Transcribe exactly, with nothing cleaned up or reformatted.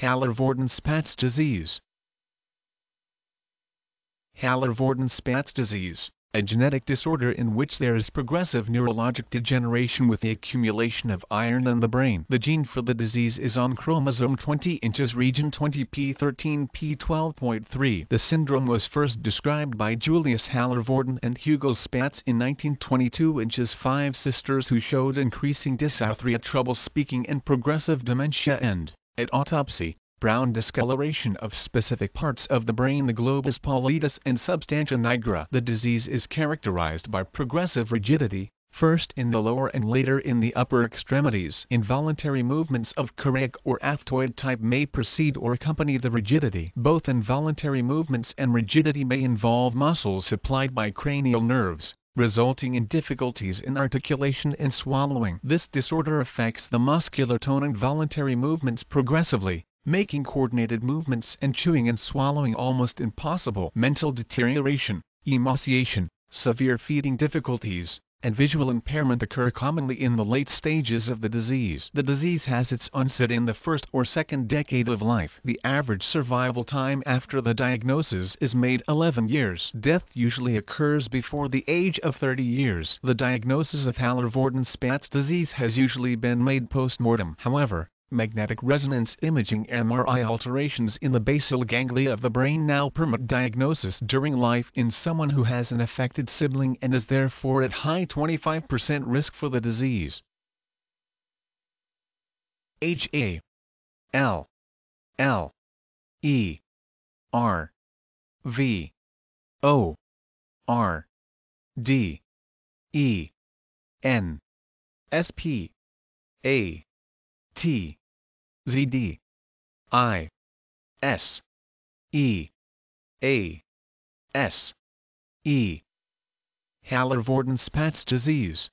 Hallervorden-Spatz disease. Hallervorden-Spatz disease, a genetic disorder in which there is progressive neurologic degeneration with the accumulation of iron in the brain. The gene for the disease is on chromosome twenty, region twenty p thirteen p twelve point three. The syndrome was first described by Julius Hallervorden and Hugo Spatz in nineteen twenty-two in his five sisters who showed increasing dysarthria, trouble speaking, and progressive dementia, and, at autopsy, brown discoloration of specific parts of the brain, the globus pallidus and substantia nigra. The disease is characterized by progressive rigidity, first in the lower and later in the upper extremities. Involuntary movements of choreic or athetoid type may precede or accompany the rigidity. Both involuntary movements and rigidity may involve muscles supplied by cranial nerves, resulting in difficulties in articulation and swallowing. This disorder affects the muscular tone and voluntary movements progressively, making coordinated movements and chewing and swallowing almost impossible. Mental deterioration, emaciation, severe feeding difficulties, and visual impairment occur commonly in the late stages of the disease. The disease has its onset in the first or second decade of life. The average survival time after the diagnosis is made eleven years. Death usually occurs before the age of thirty years. The diagnosis of Hallervorden-Spatz disease has usually been made post-mortem. However, magnetic resonance imaging M R I alterations in the basal ganglia of the brain now permit diagnosis during life in someone who has an affected sibling and is therefore at high twenty-five percent risk for the disease. H A L L E R V O R D E N S P A T Z D I S E A S E Hallervorden-Spatz disease.